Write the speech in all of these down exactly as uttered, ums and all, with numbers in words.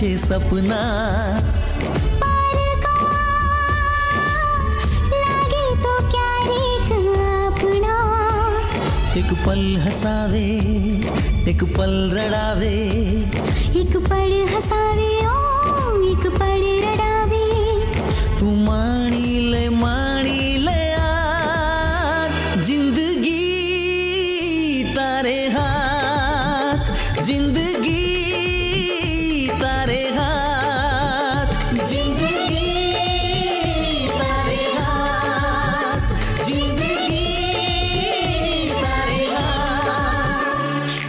पीछे सपना लागे तो क्या एक अपना। एक पल हसावे एक पल रड़ावे एक पल हसावे ओ एक पल रड़ावे। तू माणी ले माणी ले यार जिंदगी तारे हाथ, जिंदगी तारे हाथ, जिंदगी तारे हाथ, जिंदगी तारे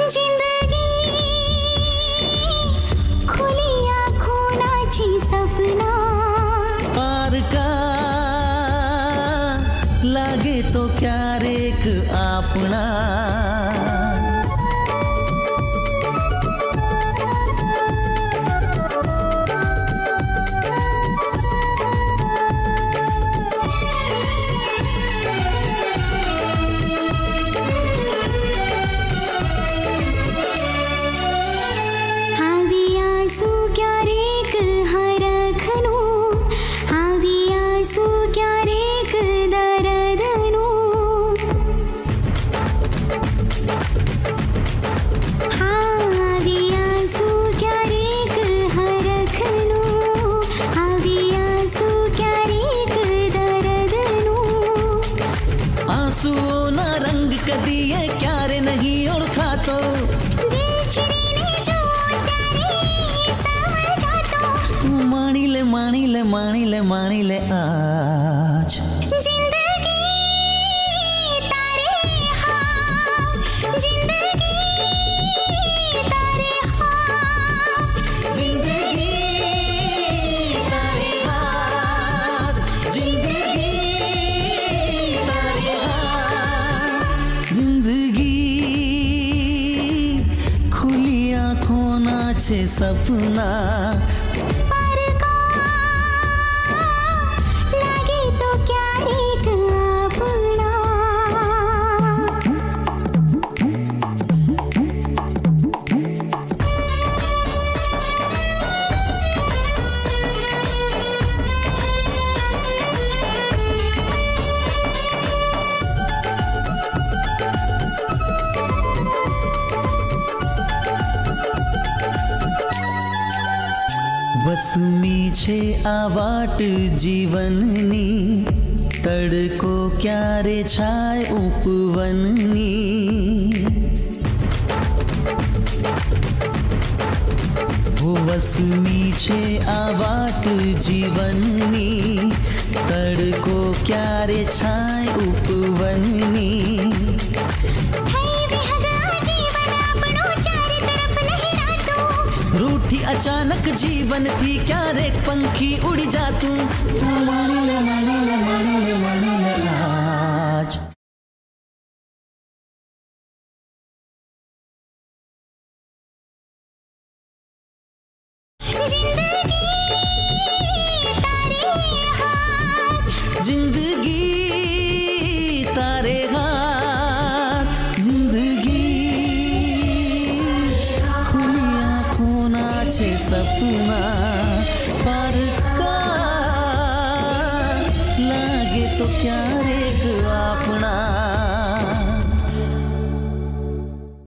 हाथ। जिंदगी खुली आँखों नाची सपना पार का लागे तो क्या एक अपना। आंसुओं ना रंग कदी ये क्यारे नहीं ओढ़ा तो तू माणी ले माणी ले माणी ले माणी ले आज जिंदगी तारे हाथ, जिंदगी तारे हाथ, जिंदगी तारे हाथ, जिंदगी छे सपना पर का लगे तो क्या एक अपना। बस मीछे आवाट जीवननी तड़को क्यारे छाय उपवननी। वो बस मीछे आवाट जीवननी तड़को क्यारे छाय उपवननी। रूठी अचानक जीवन थी क्या रे पंखी उड़ी जा तू मानी ले मानी ले मानी ले मानी ले आज। जिंदगी तारे हाथ, जिंदगी तारे हाथ, जिंदगी छे सपना पार का लागे तो क्या रे अपना।